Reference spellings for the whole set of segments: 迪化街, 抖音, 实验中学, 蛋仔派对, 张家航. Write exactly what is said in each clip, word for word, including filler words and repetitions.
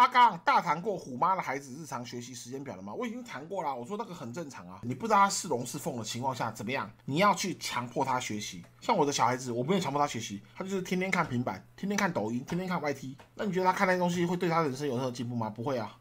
阿刚大谈过虎妈的孩子日常学习时间表了吗？我已经谈过啦，我说那个很正常啊。你不知道他是龙是凤的情况下怎么样，你要去强迫他学习。像我的小孩子，我没有强迫他学习，他就是天天看平板，天天看抖音，天天看 Y T。那你觉得他看那些东西会对他人生有任何进步吗？不会啊。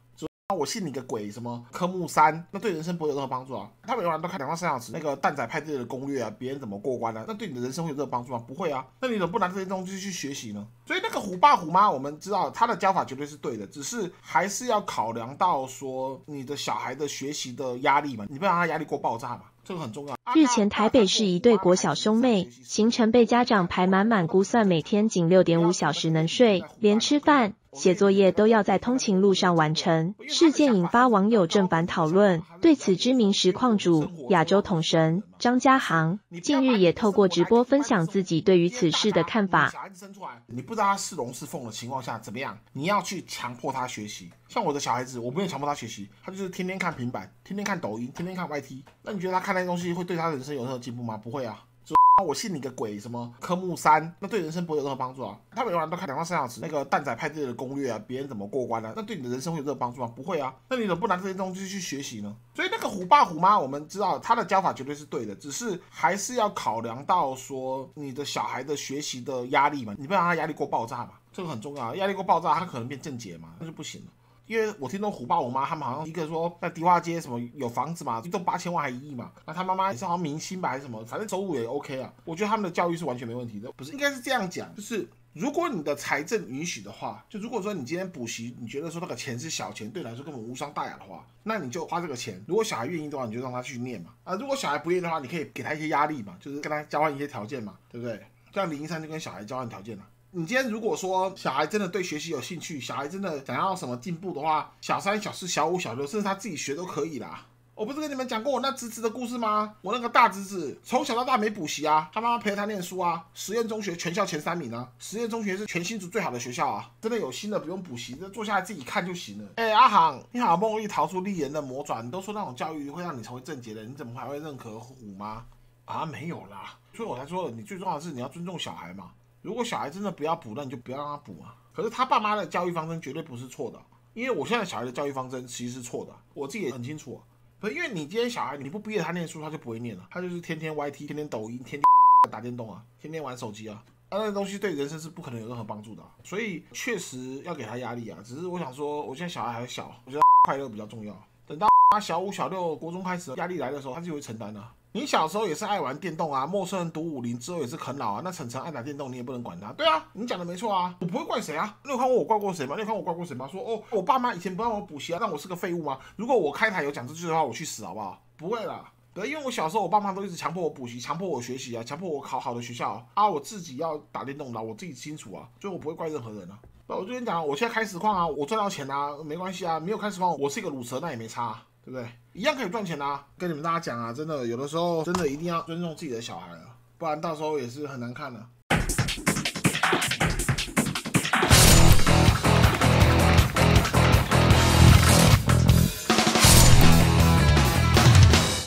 我信你个鬼！什么科目三，那对人生不会有任何帮助啊！他每晚都看两到三小时那个蛋仔派对的攻略啊，别人怎么过关啊，那对你的人生会有任何帮助吗？不会啊！那你怎么不拿这些东西去学习呢？所以那个虎爸虎妈，我们知道他的教法绝对是对的，只是还是要考量到说你的小孩的学习的压力嘛，你不要让他压力过爆炸嘛。 这个很重要。日前，台北市一对国小兄妹行程被家长排满满，估算每天仅 六点五 小时能睡，连吃饭、写作业都要在通勤路上完成。事件引发网友正反讨论。对此，知名实况主、亚洲统神张家航近日也透过直播分享自己对于此事的看法。你不知道他是龙是凤的情况下怎么样，你要去强迫他学习。像我的小孩子，我没有强迫他学习，他就是天天看平板，天天看抖音，天天看 Y T。那你觉得他看？ 那些东西会对他人生有任何进步吗？不会啊！我信你个鬼！什么科目三，那对人生不会有任何帮助啊！他每晚都看两到三小时那个蛋仔派对的攻略啊，别人怎么过关啊，那对你的人生会有任何帮助吗？不会啊！那你怎么不拿这些东西去学习呢？所以那个虎爸虎妈，我们知道他的教法绝对是对的，只是还是要考量到说你的小孩的学习的压力嘛，你不要让他压力过爆炸嘛，这个很重要。压力过爆炸，他可能变症结嘛，那就不行了。 因为我听到虎爸虎妈他们好像一个说在迪化街什么有房子嘛，一栋八千万还一亿嘛，那他妈妈也是好像明星吧还是什么，反正收入也 OK 啊。我觉得他们的教育是完全没问题的，不是应该是这样讲，就是如果你的财政允许的话，就如果说你今天补习，你觉得说那个钱是小钱，对你来说根本无伤大雅的话，那你就花这个钱。如果小孩愿意的话，你就让他去念嘛。啊，如果小孩不愿意的话，你可以给他一些压力嘛，就是跟他交换一些条件嘛，对不对？这样零一三就跟小孩交换条件了。 你今天如果说小孩真的对学习有兴趣，小孩真的想要什么进步的话，小三、小四、小五、小六，甚至他自己学都可以啦。我不是跟你们讲过我那侄子的故事吗？我那个大侄子从小到大没补习啊，他妈妈陪他念书啊。实验中学全校前三名啊，实验中学是全新竹最好的学校啊，真的有心的不用补习，就坐下来自己看就行了。哎，阿航，你好不容易逃出历人的魔爪，你都说那种教育会让你成为正结的，你怎么还会认可虎妈啊？没有啦，所以我才说你最重要的是你要尊重小孩嘛。 如果小孩真的不要补，那你就不要让他补嘛。可是他爸妈的教育方针绝对不是错的，因为我现在小孩的教育方针其实是错的，我自己也很清楚。可是因为你今天小孩你不逼着他念书，他就不会念了，他就是天天 Y T， 天天抖音，天天打电动啊，天天玩手机啊，啊那东西对人生是不可能有任何帮助的、啊。所以确实要给他压力啊。只是我想说，我现在小孩还小，我觉得快乐比较重要。等到他小五、小六、国中开始压力来的时候，他就会承担啊。 你小时候也是爱玩电动啊，陌生人毒武林之后也是啃老啊。那晨晨爱打电动，你也不能管他。对啊，你讲的没错啊，我不会怪谁啊。你有看过我怪过谁吗？你有看过我怪过谁吗？说哦，我爸妈以前不让我补习啊，让我是个废物吗？如果我开台有讲这句的话，我去死好不好？不会啦，对，因为我小时候我爸妈都一直强迫我补习，强迫我学习啊，强迫我考好的学校啊，啊我自己要打电动啦，我自己清楚啊，所以我不会怪任何人啊。 我就跟你讲，我现在开实况啊，我赚到钱啊，没关系啊。没有开实况，我是一个卤蛇，那也没差、啊，对不对？一样可以赚钱啊。跟你们大家讲啊，真的，有的时候真的一定要尊重自己的小孩啊，不然到时候也是很难看的、啊。